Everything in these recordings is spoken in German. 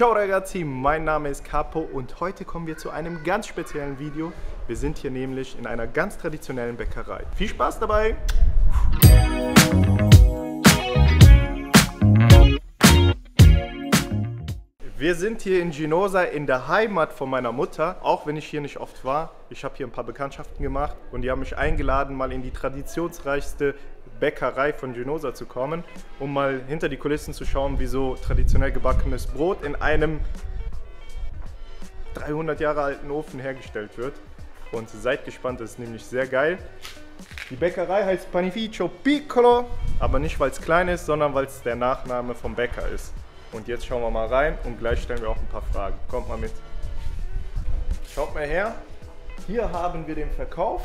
Ciao ragazzi, mein Name ist Capo und heute kommen wir zu einem ganz speziellen Video. Wir sind hier nämlich in einer ganz traditionellen Bäckerei. Viel Spaß dabei! Wir sind hier in Ginosa, in der Heimat von meiner Mutter, auch wenn ich hier nicht oft war. Ich habe hier ein paar Bekanntschaften gemacht und die haben mich eingeladen, mal in die traditionsreichste Bäckerei von Ginosa zu kommen, um mal hinter die Kulissen zu schauen, wie so traditionell gebackenes Brot in einem 300 Jahre alten Ofen hergestellt wird. Und seid gespannt, das ist nämlich sehr geil. Die Bäckerei heißt Panificio Piccolo, aber nicht weil es klein ist, sondern weil es der Nachname vom Bäcker ist. Und jetzt schauen wir mal rein und gleich stellen wir auch ein paar Fragen. Kommt mal mit. Schaut mal her, hier haben wir den Verkauf.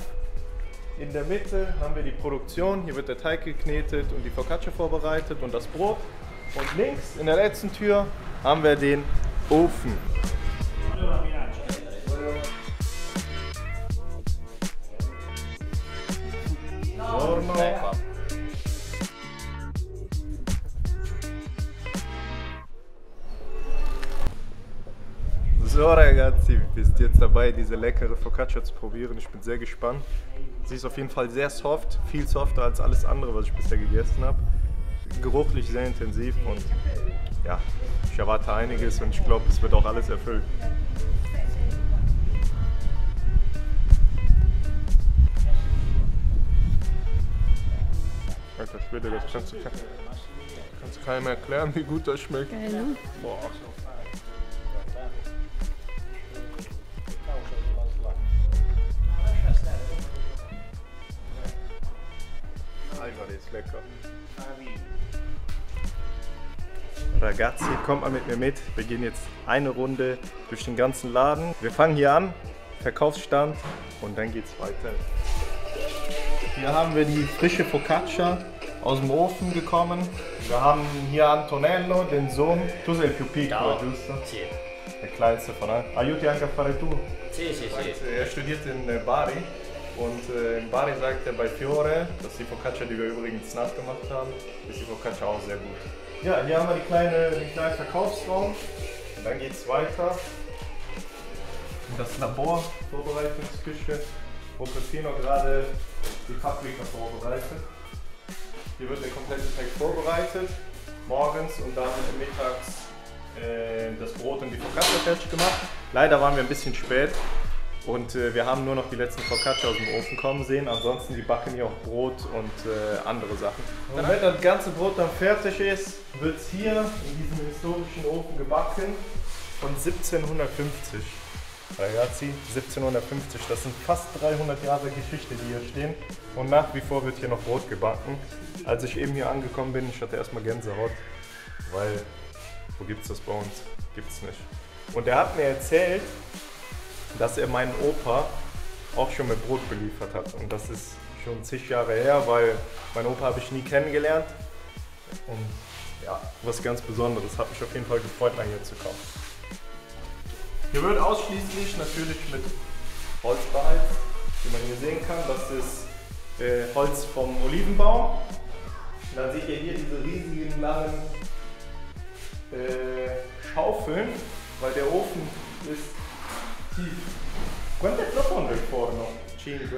In der Mitte haben wir die Produktion, hier wird der Teig geknetet und die Focaccia vorbereitet und das Brot. Und links in der letzten Tür haben wir den Ofen. So ragazzi, wir sind jetzt dabei, diese leckere Focaccia zu probieren. Ich bin sehr gespannt. Sie ist auf jeden Fall sehr soft, viel softer als alles andere, was ich bisher gegessen habe. Geruchlich sehr intensiv und ja, ich erwarte einiges und ich glaube, es wird auch alles erfüllt. Alter Schwede, das kannst du keinem erklären, wie gut das schmeckt. Geil, ne? Boah. Alter, die ist lecker. Ragazzi, kommt mal mit mir mit. Wir gehen jetzt eine Runde durch den ganzen Laden. Wir fangen hier an, Verkaufsstand, und dann geht's weiter. Hier haben wir die frische Focaccia aus dem Ofen gekommen. Wir haben hier Antonello, den Sohn. Tu sei il più piccolo, giusto? Sì. Der kleinste von allen. Aiuti anche a fare tu? Sì, sì, sì. Er studiert in Bari. Und in Bari sagt er bei Fiore, dass die Focaccia, die wir übrigens nachgemacht haben, ist die Focaccia auch sehr gut. Ja, hier haben wir den kleinen Verkaufsraum. Und dann geht es weiter in das Labor, Vorbereitungsküche, wo Christina gerade die Paprika vorbereitet. Hier wird der komplette Teig vorbereitet, morgens, und dann mittags das Brot und die Focaccia fertig gemacht. Leider waren wir ein bisschen spät. Und wir haben nur noch die letzten Focaccia aus dem Ofen kommen sehen, ansonsten die backen hier auch Brot und andere Sachen. Und wenn das ganze Brot dann fertig ist, wird es hier in diesem historischen Ofen gebacken von 1750. Ragazzi, 1750, das sind fast 300 Jahre Geschichte, die hier stehen, und nach wie vor wird hier noch Brot gebacken. Als ich eben hier angekommen bin, ich hatte erstmal Gänsehaut, weil wo gibt's das bei uns? Gibt's nicht. Und er hat mir erzählt, dass er meinen Opa auch schon mit Brot beliefert hat. Und das ist schon zig Jahre her, weil meinen Opa habe ich nie kennengelernt. Und ja, was ganz Besonderes. Hat mich auf jeden Fall gefreut, mal hier zu kommen. Hier wird ausschließlich natürlich mit Holz beheizt, wie man hier sehen kann. Das ist Holz vom Olivenbaum. Und dann seht ihr hier diese riesigen langen Schaufeln, weil der Ofen ist tief. Quanto è profondo il forno? 5.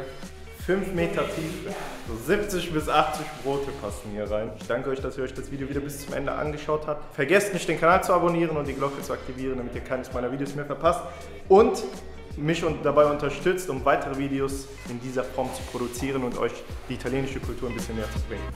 5 Meter Tiefe. So 70 bis 80 Brote passen hier rein. Ich danke euch, dass ihr euch das Video wieder bis zum Ende angeschaut habt. Vergesst nicht, den Kanal zu abonnieren und die Glocke zu aktivieren, damit ihr keines meiner Videos mehr verpasst. Und mich dabei unterstützt, um weitere Videos in dieser Form zu produzieren und euch die italienische Kultur ein bisschen näher zu bringen.